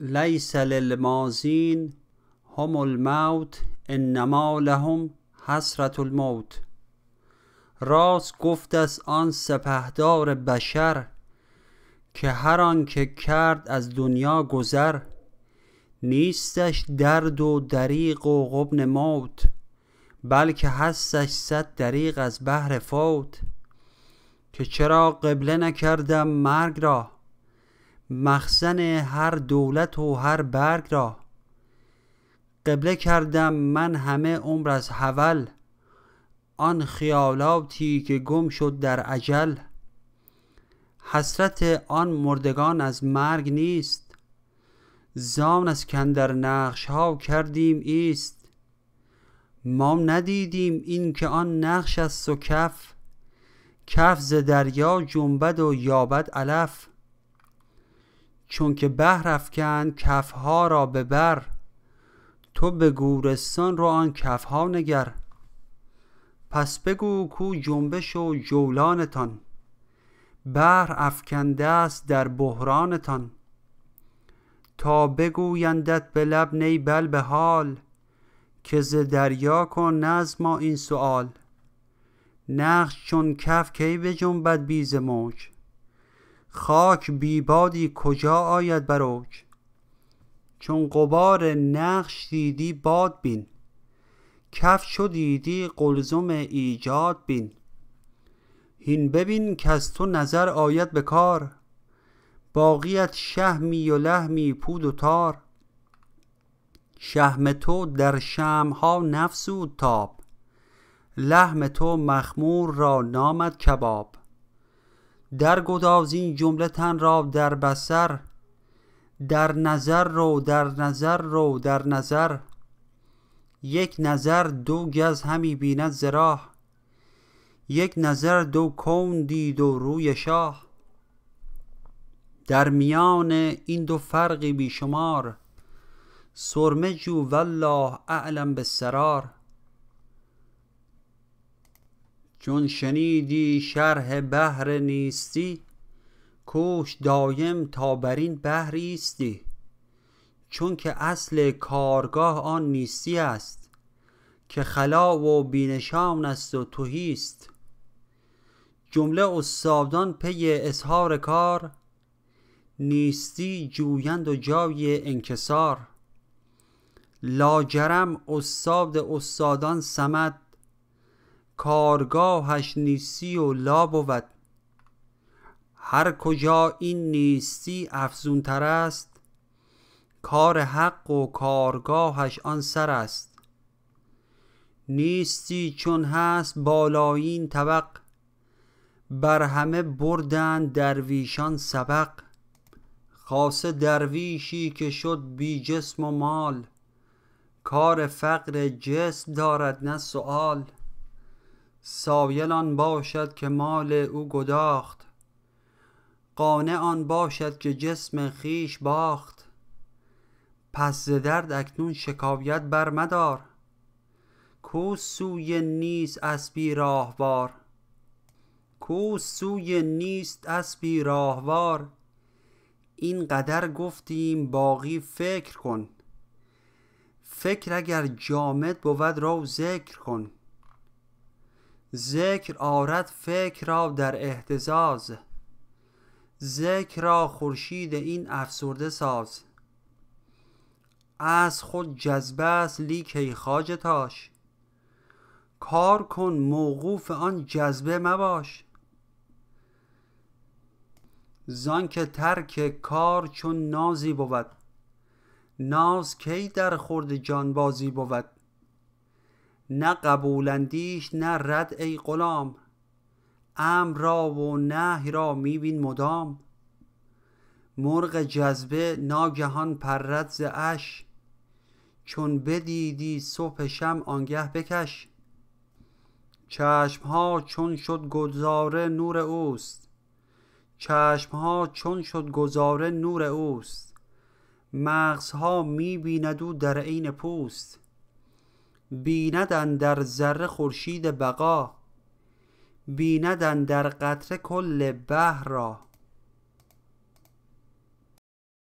لیس للمازین هم الموت انما لهم حسرت الموت. راست گفت از آن سپهدار بشر که هر آن که کرد از دنیا گذر، نیستش درد و دریغ و غبن موت، بلکه هستش صد دریغ از بهر فوت. که چرا قبله نکردم مرگ را، مخزن هر دولت و هر برگ را. قبله کردم من همه عمر از حول، آن خیالاتی که گم شد در اجل. حسرت آن مردگان از مرگ نیست، زان از کندر نقش ها کردیم ایست. ما ندیدیم این که آن نقش است و کف، کف ز دریا جنبد و یابد علف. چون که بحر افکند کف ها را به بر، تو به گورستان رو آن کف ها نگر. پس بگو کو جنبش و جولانتان، بحر افکنده است در بحرانتان. تا بگویندت به لب نی بل به حال، که ز دریا کن از ما این سؤال. نقش چون کف کی به جنبد بیز موج، خاک بی بادی کجا آید بر اوج. چون غبار نقش دیدی باد بین، کف چو دیدی قلزم ایجاد بین. هین ببین کز تو نظر آید به کار، باقیت شهمی و لحمی پود و تار. شهم تو در شمها نفسود تاب، لحم تو مخمور را نامد کباب. در گداز این جمله تن را در بسر، در نظر رو در نظر رو در نظر. یک نظر دو گز همی بیند ز راه، یک نظر دو کون دید و روی شاه. در میان این دو فرقی بیشمار، سرمه جو والله اعلم بالسرار. چون شنیدی شرح بحر نیستی، کوش دایم تا بر این بحر ایستی. چون که اصل کارگاه آن نیستی است، که خلا و بینشان است و تهی است. جمله استادان پی اظهار کار، نیستی جویند و جای انکسار. لاجرم استاد استادان صمد، کارگاهش نیستی و لا بود. هر کجا این نیستی افزون تر است، کار حق و کارگاهش آن سر است. نیستی چون هست بالایین طبق، بر همه بردند درویشان سبق. خاصه درویشی که شد بی جسم و مال، کار فقر جسم دارد نه سؤال. سایل آن باشد که مال او گداخت، قانع آن باشد که جسم خیش باخت. پس ز درد اکنون شکایت بر مدار، کو سوی نیست اسبی راهوار. کو سوی نیست اسبی راهوار، این قدر گفتیم باقی فکر کن. فکر اگر جامد بود رو ذکر کن، ذکر آرد فکر را در اهتزاز. ذکر را خورشید این افسرده ساز. از خود جذبه است لیک ای خواجه تاش، کار کن موقوف آن جذبه مباش. زان که ترک کار چون نازی بود، ناز کی در خورد جانبازی بود. نه قبولندیش نه رد ای غلام، امر را و نهی را میبین مدام. مرغ جذبه ناگهان پرد ز عش، چون بدیدی صبح شمع آنگه بکش. چشمها چون شد گذاره نور اوست، چشمها چون شد گذاره نور اوست. مغزها میبیند او در عین پوست، بیند اندر ذره خورشید بقا، بیند اندر قطره کل بحر را.